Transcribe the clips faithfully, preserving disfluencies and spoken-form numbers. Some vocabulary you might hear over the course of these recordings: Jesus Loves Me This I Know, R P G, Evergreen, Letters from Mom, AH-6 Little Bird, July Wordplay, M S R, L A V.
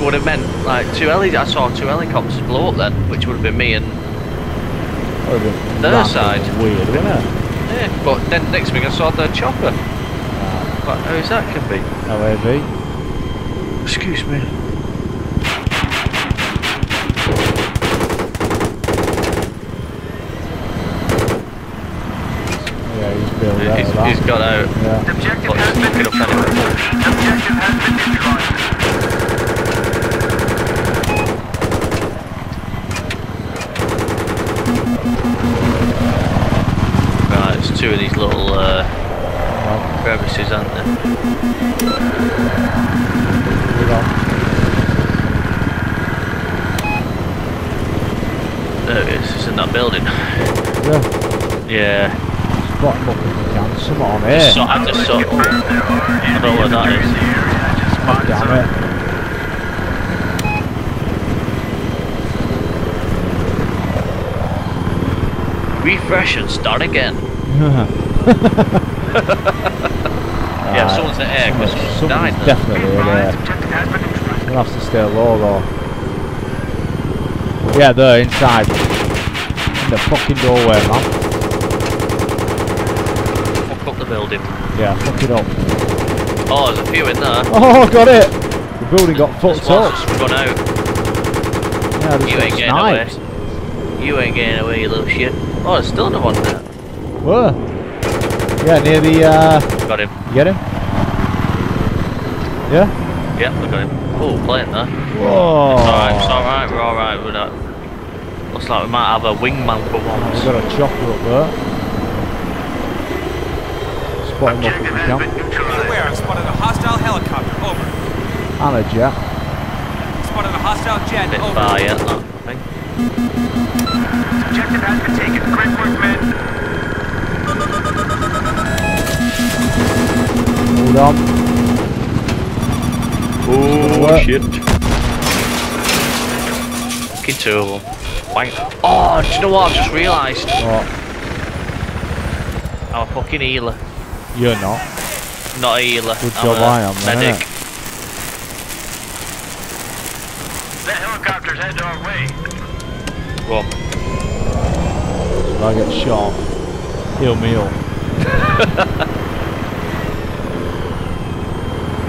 would have meant like two heli. I saw two helicopters blow up then, which would have been me and their side. Weird, wasn't it? Yeah, but then next thing I saw their chopper. Ah. But who's that could be? L A V. Excuse me. Yeah, he's, he's, he's got out. Yeah. The objective has been destroyed. The objective has been destroyed. Right, it's two of these little uh, crevices, aren't there? There it is, it's in that building. Yeah. Yeah. What fucking cancer on here? Just so, I just saw. So, oh, I don't know where that is. Oh, damn it. Refresh and start again. Yeah, right. Someone's in the air because someone's, someone's died. Though. Definitely in there. We'll have to stay low though. Yeah, they're inside. In the fucking doorway, man. Building. Yeah, fuck it up. Oh, there's a few in there. Oh, got it! The building got fucked up. Just run out. Yeah, you ain't getting away. You ain't getting away, you little shit. Oh, there's still another one there. Where? Yeah, near the. Uh... Got him. You get him? Yeah? Yeah, I got him. Oh, playing there. Whoa! It's alright, it's alright, we're alright with that. Looks like we might have a wingman for once. We've got a chopper up there. Objective has been neutralized. Beware, I've spotted a hostile helicopter, over. And a jet. Spotted a hostile jet, bit over. Far, yeah, that thing. Objective has been taken. Great work, men. Hold on. Oh, shit. Fucking terrible. Oh, do you know what I've just realised? What? I'm a fucking healer. You're not. Not a healer. Good I'm job a I am, medic. The helicopter's headed our way. Well. If I get shot, heal me up.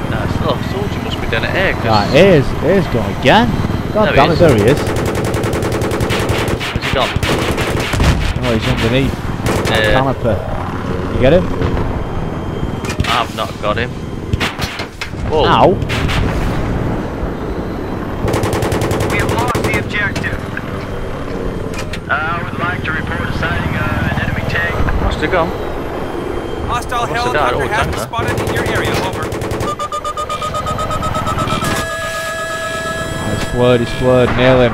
Nah, it's not a soldier, must be down at air. Nah, here's, here's gone again. God damn it, there he is. Where's he gone? Oh, he's underneath. Yeah. Canopy. You get him? I've not got him. Whoa. Ow. We have lost the objective. I uh, would like to report a sighting uh, an enemy tank. Must have gone. Hostile helicopter oh, has been spotted in your area. Over. He's floored, he's floored. Nail him.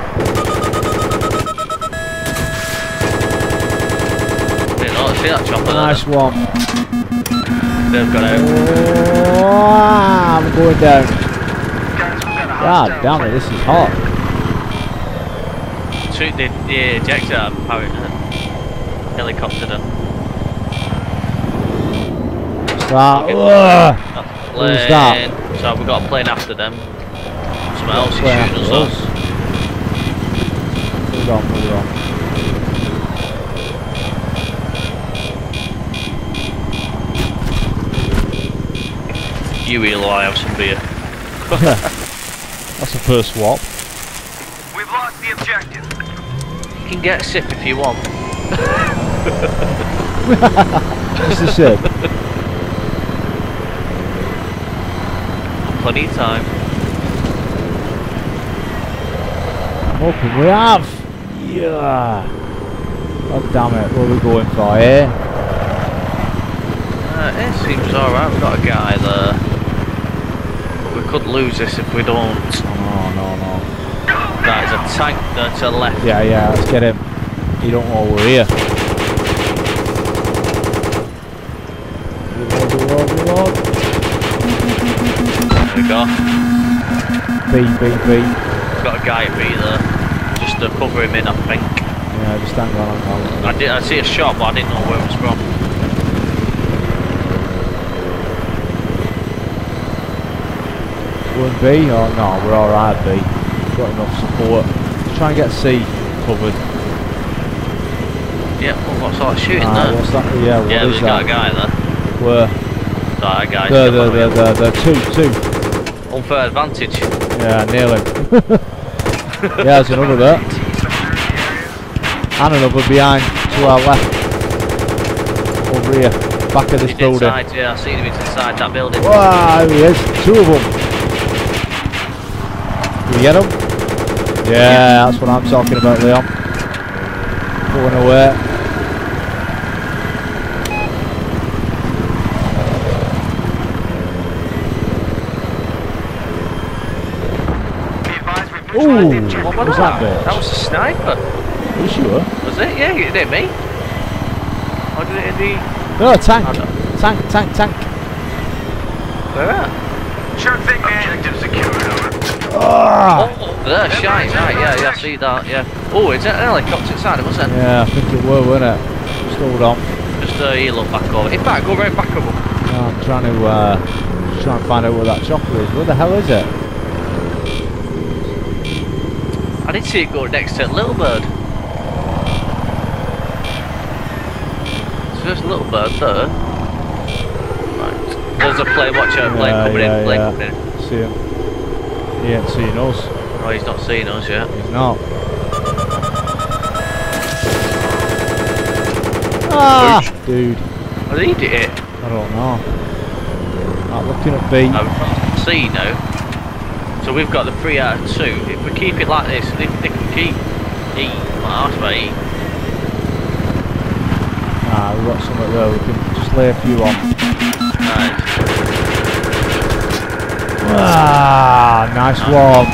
Didn't know, see that chopper. Nice there. One. They've got out. Oh, I'm going down. God damn it, this is hot. Shoot the, the ejector powered helicopter done. What's that? Who's that? So we've got a plane after them. Someone else is shooting us. us. Move on, move on. You Eli, have some beer. That's the first swap. We've lost the objective. You can get a sip if you want. Just a sip. Plenty of time. I'm hoping we have. Yeah. God damn it, what are we going for here? Uh, it seems alright, we've got a guy there. Could lose this if we don't. Oh no no. That is a tank there to the left. Yeah yeah, let's get him. You don't know we're here. There we go. B B B. Got a guy B there. Just to cover him in, I think. Yeah, just hang on. I did. I see a shot, but I didn't know where it was from. Go and B? Oh no, we're alright B. Got enough support. Let's try and get C covered. Yeah, well, what sort of shooting ah, there? What's that? Yeah, what yeah is there's that? A guy there. Where? That guy. There, there, there, there, there, two, two. Unfair advantage. Yeah, nearly. Yeah, there's another there. And another behind, to our left. Over here, back of this he's building. Inside, yeah, I see him inside that building. Wow, there he is, two of them. Can we get him? Yeah, that's what I'm talking about, Leon. Going away. Ooh, what was that? That, that was a sniper. Are you sure? Was it? Yeah, it hit me. Or did it hit the... No, tank. Oh, tank, tank, tank. Where at? Sure thing, man. Objective secured, over. Oh, oh there, shine, right, yeah, yeah, I see that, yeah. Oh, is it an helicopter inside of us then? Yeah, I think it were, wasn't it? Just hold on. Just uh, heel up back over. In fact, go right back over. No, I'm trying to, uh, just trying to find out where that chopper is. Where the hell is it? I did see it go next to Little Bird. So there's a Little Bird there. Right. There's a plane, watch out, plane yeah, coming yeah, in, plane yeah. coming in. See him. He ain't seen us. No, he's not seen us yet. He's not. Ah, Oops. dude. What did he do it? I don't know. Not looking at B. No, C now. So we've got the three out of two. If we keep it like this, if they can keep E, my arse by E. Ah, we've got something there. We can just lay a few on. Nice. Ah, nice one.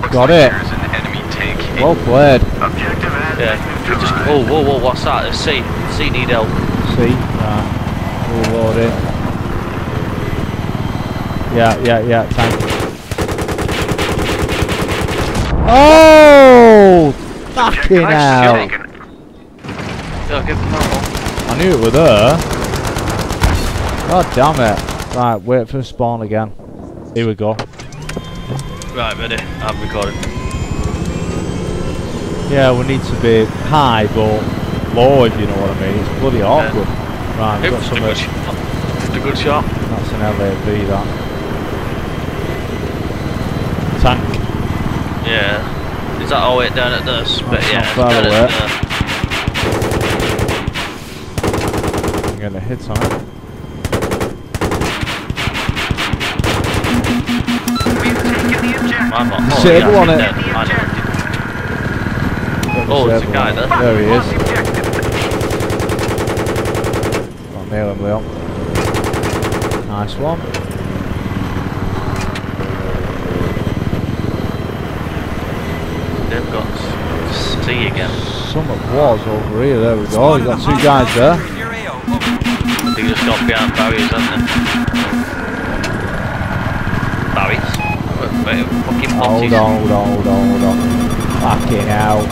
Looks Got like it. An enemy tank. Well played. Objective yeah. Just, oh, whoa, whoa, what's that? It's C. C need help. C. Nah. We'll load it. Yeah, yeah, yeah. Tank. Oh! Fucking hell. I knew it was there. God damn it. Right, wait for the spawn again. Here we go. Right, ready. I'm recording. Yeah, we need to be high, but low, if you know what I mean. It's bloody awkward. Yeah. Right, got some. That's a good shot. That's an L A V, that. Tank. Yeah. Is that all it down at this? But yeah, it's down at the... I'm getting a hit on it. Oh, yeah, on it. It. Oh, there's a guy there. There he is. Not near him, Leon. Nice one. They've got C again. Some of was over here. There we go. We've got two guys there. They just got behind barriers, haven't they? Barriers? Fucking hold on, hold on, hold on, hold on. Fucking hell.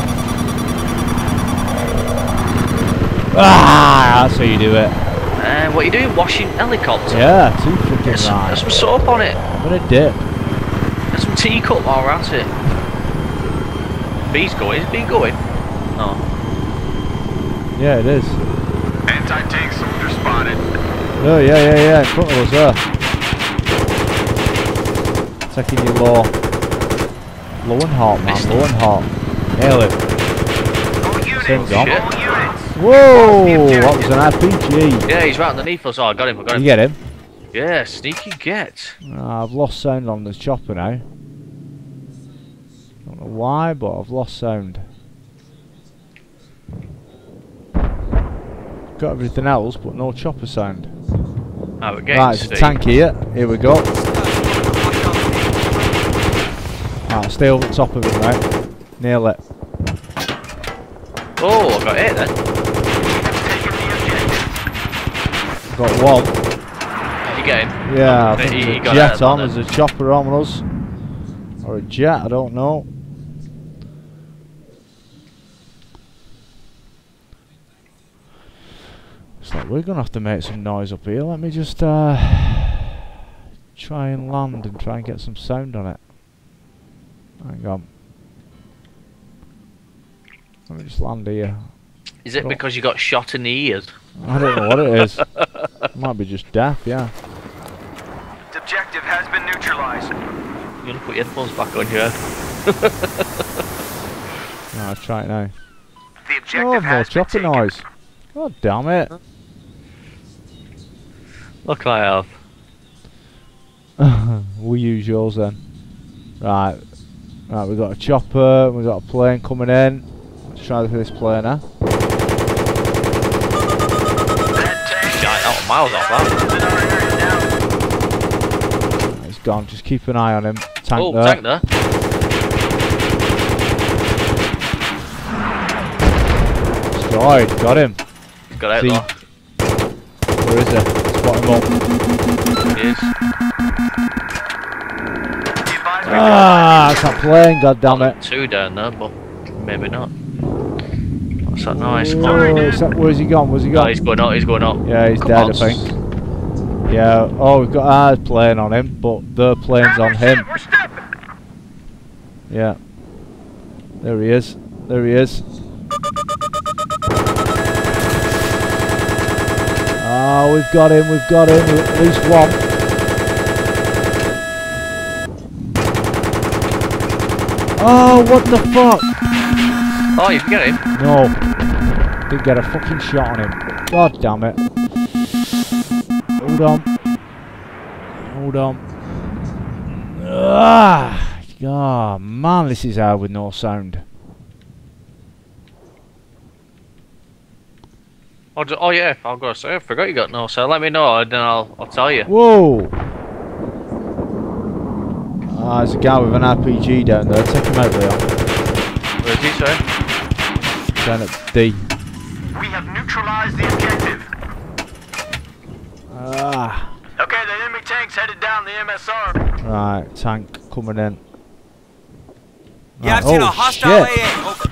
Ah, that's how you do it. Uh, what are you doing? Washing helicopter? Yeah, too freaking nice. There's some soap on it. What a dip. There's some teacup while we're at it. B's going, is B going? No. Yeah, it is. Anti-tank soldier spotted. Oh, yeah, yeah, yeah, in front of us there. Taking you low. Low and hot, man. Low and hot. Nail it. Same job. Whoa! That was an R P G. Yeah, he's right underneath us. Oh, I got him. I got him. You get him? Yeah, sneaky get. Oh, I've lost sound on the chopper now. I don't know why, but I've lost sound. Got everything else, but no chopper sound. Oh, we're getting right, it's a tank here. Here we go. Ah, stay over the top of it, right? Nail it. Oh, I got it then. Got one. You get him? Yeah, I think he, he got jet it, on. There's a chopper on us, or a jet. I don't know. It's like we're gonna have to make some noise up here. Let me just uh, try and land and try and get some sound on it. Hang on. Let me just land here. Is it because you got shot in the ears? I don't know what it is. It might be just deaf, yeah. The objective has been neutralized. You're gonna put your headphones back on your head. No, let's try it now. The objective oh, has more chopper noise. God damn it. Look, I have. We'll use yours then. Right. Right, we've got a chopper, we've got a plane coming in. Let's try for this plane, eh? Miles off that. He's gone, just keep an eye on him. Tank oh, there. tank there. Destroyed, got him. He's got out there. Where is he? Spot him up. He is. Ah, it's that plane, goddammit. Two down there, but maybe not. What's that noise? Oh, oh, where's he gone? Where's he gone? Oh, he's going up, he's going up. Yeah, he's Come dead, on. I think. Yeah, oh, we've got our plane on him, but their plane's on him. Yeah. There he is. There he is. Oh, we've got him, we've got him. At least one. Oh, what the fuck? Oh, you can get him? No. Didn't get a fucking shot on him. God damn it. Hold on. Hold on. Ah, oh, man, this is hard with no sound. Oh, do, oh yeah, I'll go save. I forgot you got no sound. Let me know and then I'll, I'll tell you. Whoa! Ah, there's a guy with an R P G down there. Take him out there. Where is he, sorry? Down at D. We have neutralized the objective. Ah. Okay, the enemy tank's headed down the M S R. Right, tank coming in. Right. Yeah, I've oh, seen a hostile shit. A A. Over.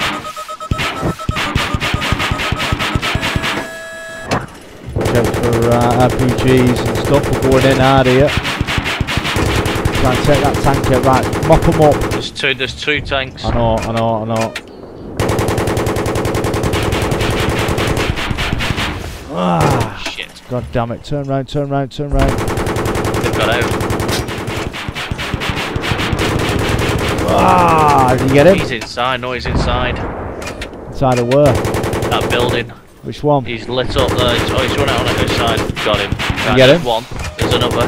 Check for uh, R P Gs and stuff. We're going in hard here. Try and take that tank out, right, mop them up. There's two, there's two tanks. I know, I know, I know. Ah, shit. God damn it, turn round, turn round, turn round. They've got out. Ah, did you get him? He's inside, no, he's inside. Inside of where? That building. Which one? He's lit up there, oh, he's run out on the other side. Got him. Right, you get him? One. There's another.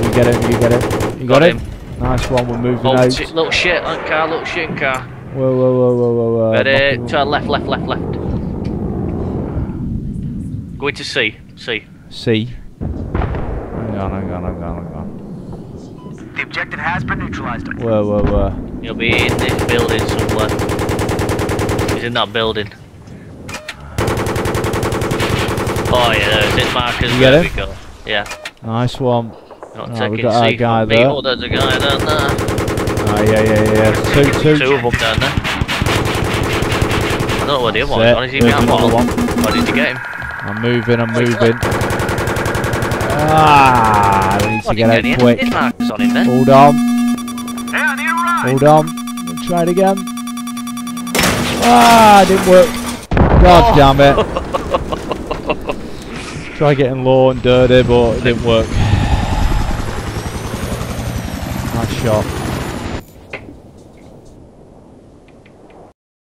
You get him, you get him. You got, got him. him. Nice one, we're moving oh, out. Little shit, that car, little shit car. Whoa, whoa, whoa, whoa, whoa, whoa. Ready, uh, turn left, left, left, left. Going to C, C. C. Hang on, hang on, hang on, hang on. The objective has been neutralized. Whoa, whoa, whoa. He'll be in this building somewhere. He's in that building. Oh yeah, there's his markers. You there we go. Yeah. Nice one. Not right, taking got C guy there. Oh, there's a guy down there. Oh, yeah, yeah, yeah. Two, two, two of them down there. I don't know where the other one's on. Is he behind one? Why did you get him? I'm moving, I'm moving. Ah, we need to get out quick. Hold on. Hold on. Try it again. Ah, didn't work. God damn it. Try getting low and dirty, but it didn't work. Shot.